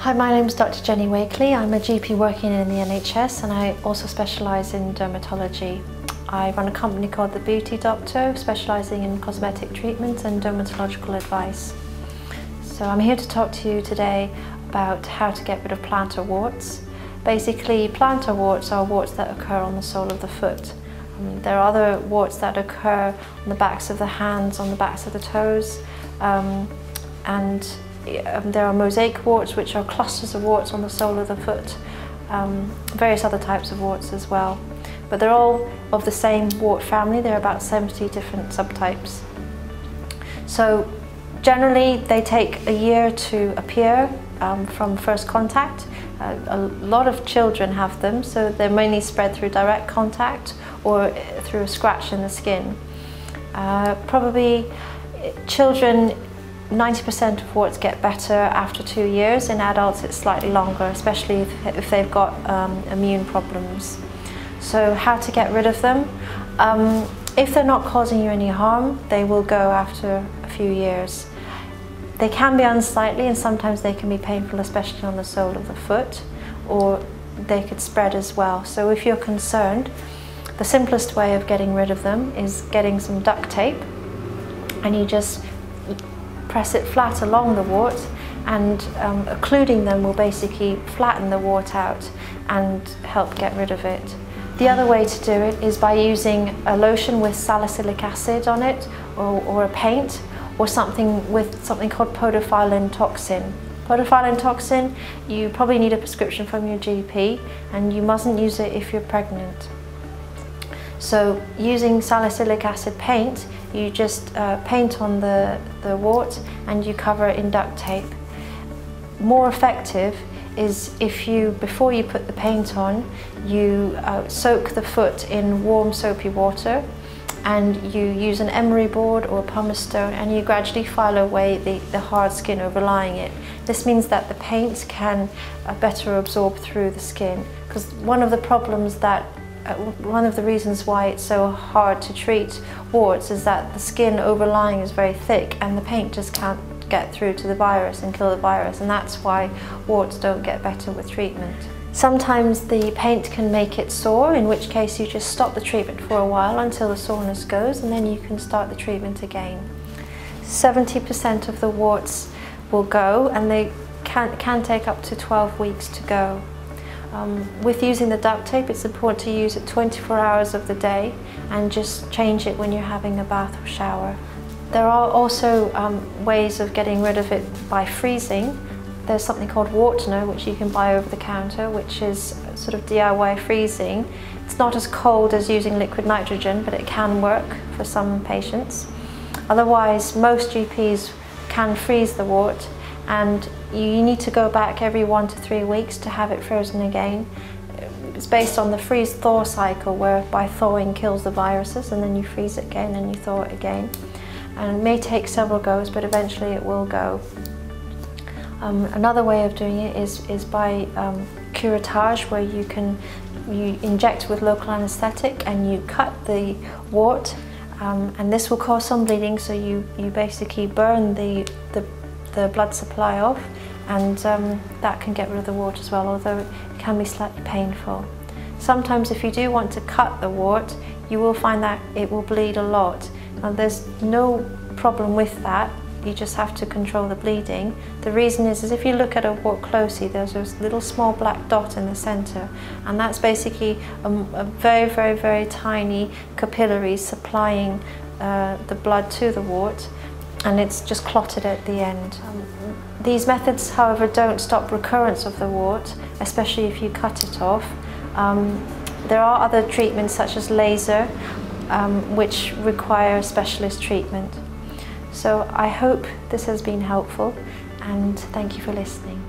Hi, my name is Dr Jenny Wakeley. I'm a GP working in the NHS and I also specialise in dermatology. I run a company called The Beauty Doctor, specialising in cosmetic treatments and dermatological advice. So I'm here to talk to you today about how to get rid of plantar warts. Basically, plantar warts are warts that occur on the sole of the foot. There are other warts that occur on the backs of the hands, on the backs of the toes, and there are mosaic warts, which are clusters of warts on the sole of the foot, various other types of warts as well. But they're all of the same wart family. There are about 70 different subtypes. So generally they take a year to appear from first contact. A lot of children have them, so they're mainly spread through direct contact or through a scratch in the skin. Probably children, 90% of warts get better after 2 years. In adults it's slightly longer, especially if they've got immune problems. So how to get rid of them? If they're not causing you any harm, they will go after a few years. They can be unsightly and sometimes they can be painful, especially on the sole of the foot, or they could spread as well. So if you're concerned, the simplest way of getting rid of them is getting some duct tape, and you just press it flat along the wart, and occluding them will basically flatten the wart out and help get rid of it. The other way to do it is by using a lotion with salicylic acid on it, or a paint, or something with something called podophyllin toxin. Podophyllin toxin, you probably need a prescription from your GP, and you mustn't use it if you're pregnant. So using salicylic acid paint, you just paint on the wart and you cover it in duct tape. More effective is if you, before you put the paint on, you soak the foot in warm soapy water, and you use an emery board or a pumice stone and you gradually file away the hard skin overlying it. This means that the paint can better absorb through the skin, because one of the reasons why it's so hard to treat warts is that the skin overlying is very thick and the paint just can't get through to the virus and kill the virus, and that's why warts don't get better with treatment. Sometimes the paint can make it sore, in which case you just stop the treatment for a while until the soreness goes, and then you can start the treatment again. 70% of the warts will go, and they can take up to 12 weeks to go. With using the duct tape, it's important to use it 24 hours of the day and just change it when you're having a bath or shower. There are also ways of getting rid of it by freezing. There's something called Wartner, which you can buy over the counter, which is sort of DIY freezing. It's not as cold as using liquid nitrogen, but it can work for some patients. Otherwise, most GPs can freeze the wart, and you need to go back every 1 to 3 weeks to have it frozen again. It's based on the freeze-thaw cycle, whereby thawing kills the viruses, and then you freeze it again and you thaw it again. And it may take several goes, but eventually it will go. Another way of doing it is by curatage, where you inject with local anaesthetic and you cut the wart, and this will cause some bleeding, so you basically burn the blood supply off, and that can get rid of the wart as well, although it can be slightly painful. Sometimes if you do want to cut the wart, you will find that it will bleed a lot. Now, there's no problem with that, you just have to control the bleeding. The reason is if you look at a wart closely, there's this little small black dot in the centre, and that's basically a very, very, very tiny capillary supplying the blood to the wart, and it's just clotted at the end. These methods, however, don't stop recurrence of the wart, especially if you cut it off. There are other treatments such as laser, which require specialist treatment. So I hope this has been helpful, and thank you for listening.